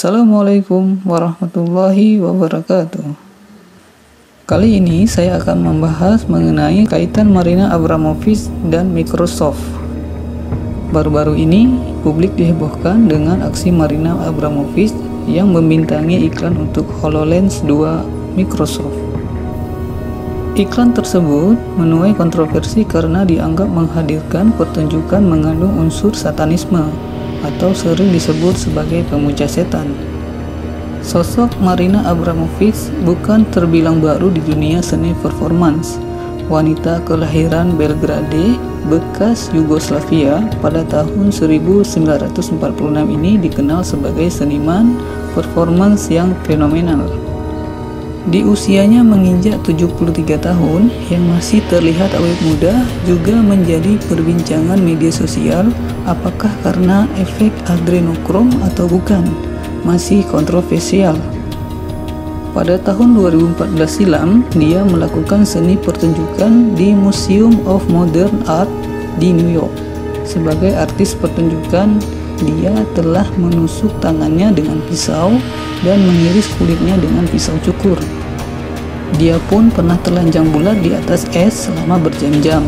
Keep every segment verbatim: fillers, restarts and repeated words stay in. Assalamualaikum warahmatullahi wabarakatuh. Kali ini saya akan membahas mengenai kaitan Marina Abramović dan Microsoft. Baru-baru ini, publik dihebohkan dengan aksi Marina Abramović yang membintangi iklan untuk HoloLens dua Microsoft. Iklan tersebut menuai kontroversi karena dianggap menghadirkan pertunjukan mengandung unsur satanisme atau sering disebut sebagai pemuja setan. Sosok Marina Abramović bukan terbilang baru di dunia seni performance. Wanita kelahiran Belgrade, bekas Yugoslavia, pada tahun seribu sembilan ratus empat puluh enam ini dikenal sebagai seniman performance yang fenomenal. Di usianya menginjak tujuh puluh tiga tahun yang masih terlihat awet muda juga menjadi perbincangan media sosial, apakah karena efek adrenokrom atau bukan, masih kontroversial. Pada tahun dua ribu empat belas silam, dia melakukan seni pertunjukan di Museum of Modern Art di New York. Sebagai artis pertunjukan, dia telah menusuk tangannya dengan pisau dan mengiris kulitnya dengan pisau cukur. Dia pun pernah telanjang bulat di atas es selama berjam-jam.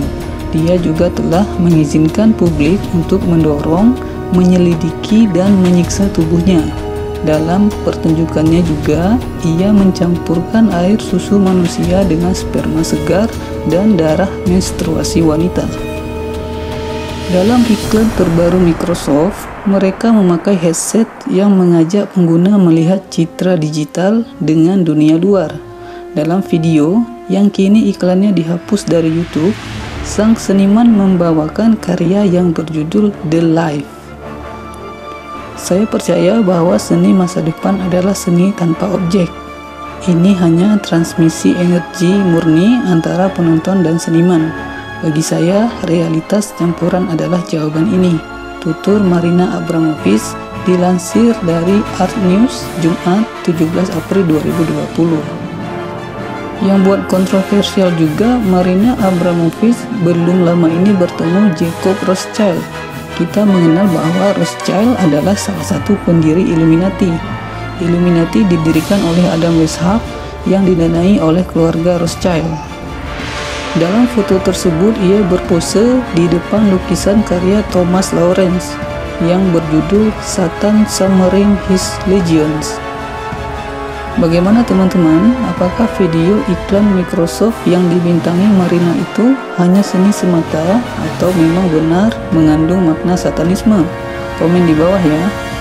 Dia juga telah mengizinkan publik untuk mendorong, menyelidiki, dan menyiksa tubuhnya. Dalam pertunjukannya juga, ia mencampurkan air susu manusia dengan sperma segar dan darah menstruasi wanita. Dalam iklan terbaru Microsoft, mereka memakai headset yang mengajak pengguna melihat citra digital dengan dunia luar. Dalam video yang kini iklannya dihapus dari YouTube, sang seniman membawakan karya yang berjudul The Life. Saya percaya bahwa seni masa depan adalah seni tanpa objek. Ini hanya transmisi energi murni antara penonton dan seniman. Bagi saya, realitas campuran adalah jawaban ini, tutur Marina Abramović dilansir dari Art News Jumat tujuh belas April dua ribu dua puluh. Yang buat kontroversial juga, Marina Abramović belum lama ini bertemu Jacob Rothschild. Kita mengenal bahwa Rothschild adalah salah satu pendiri Illuminati. Illuminati didirikan oleh Adam Weishaupt yang didanai oleh keluarga Rothschild. Dalam foto tersebut, ia berpose di depan lukisan karya Thomas Lawrence yang berjudul Satan Summoning His Legions. Bagaimana teman-teman, apakah video iklan Microsoft yang dibintangi Marina itu hanya seni semata atau memang benar mengandung makna satanisme? Komen di bawah ya.